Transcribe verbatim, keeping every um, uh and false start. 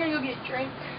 we're gonna go get a drink.